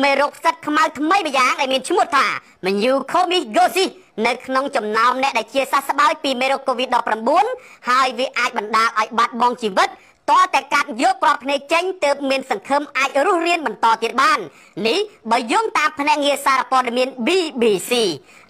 เมรกสักขมาทำไมไปยางไอเมียนชุมทามันอยู่โคมิโกซิในขนมจำนำเนี่ยได้เชียร์ซาสบายปีเมรกโควิดดอกประบุนหายวิไอบรรดาไอบัดมองชีวิตต่อแต่การยกกรอบในเจงเติมเมียนสังคมไอรู้เรียนบรรต่อติดบ้านนี้บายงตามพนักงานสารพนเมียนบีบีซี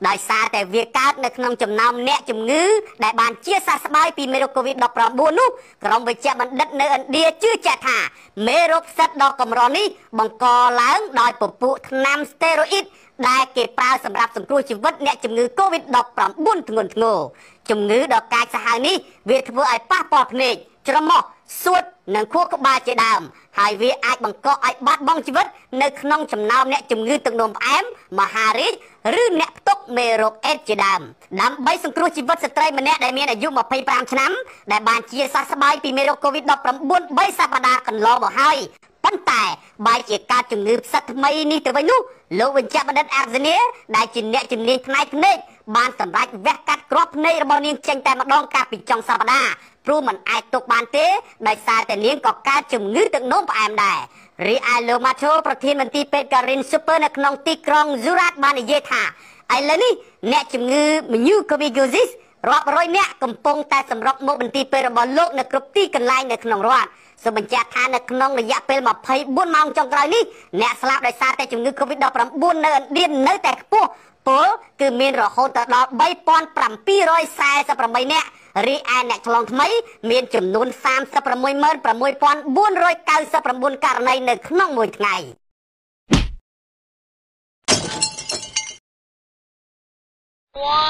ได้ซาแต่เวียการในขนมจำนำเนี่ยจำงื้อได้บานเชียร์ซาสบายปีเมรกโควิดดอกประบุนุกรองไปเชียร์บรรดาในอันเดียชื่อเจธาเมรกสัตดอกกำรอนี้บังกอล้างดอยปุปุนำสเตรอิดได้เก็บปลาสำหรับสังคมชีวิตเนี่ยจำงื้อโควิดดอกประบุนถึงงนงจำงื้อดอกกายสหายนี้เวียทัวไอป้าปอกเนี่ยจระหมอสุดหนังคู่ก็บาดเจ็บดำหายวิไอบังกอไอบัดบ้องชีวิตในขนมจำนำเนี่ยจำงือตึงนมแอมมหาฤทธิ์หรือเนี่ยตกเมรกเอเจ็บดำนำใบสังครูชีวิตสตรีมันเนี่ยได้เมียอายุมาพยายามชนะได้บานเชียร์ซาสบายปีเมรกโควิดดอกประบุนใบสัปดาห์กันรอบอกให้ปั้นแต่ใบเจียการจำงือสัตว์ไม่นี่ตัวไปนู้ลูกวิญญาณบันดาลอาเซเนียได้จินเนี่ยจินนี้ทนายคนนี้บานสำหรับแวกกัดกรอบในระบอบนี้เชงแต่มาดองการปิดจองสัปดาห์พรูมันไอตกบานเต้ได้ซาแต่เลี้ยงกอกกาจุ่มงื้อตึงโน้มแอมได้รีไอโลมาโชประเทศมันตีเป็นการินซูเปอร์นักนองตีกรองยูรัตบานเยธาไอเลนี่แนจุ่มงื้อมันยูโควิดซิสรอบร้อยเนี่ยกำปงแต่สำหรับโมบันตีเป็นระบอบโลกในกรุ๊ปตีกันไล่ในขนมร้อนสมัญญาทานในขนมระยะเป็นมาพายบุญมองจงกลายนี้แนสลับได้ซาแต่จุ่มงื้อโควิดดอกประบุนเนินเรียนเนื้อแต่กปูปุ๊คือมีรอคนแต่รอใบปอนปรำปีร้อยแซ่สับประมาณเนี่ยรีแอนแนกลองทำไมเมียนจำนวนสามสับประมวยเมินประมวยปอนบุญรอยเก่าสับประมวยการในหนึ่งน้องมวยไงว้า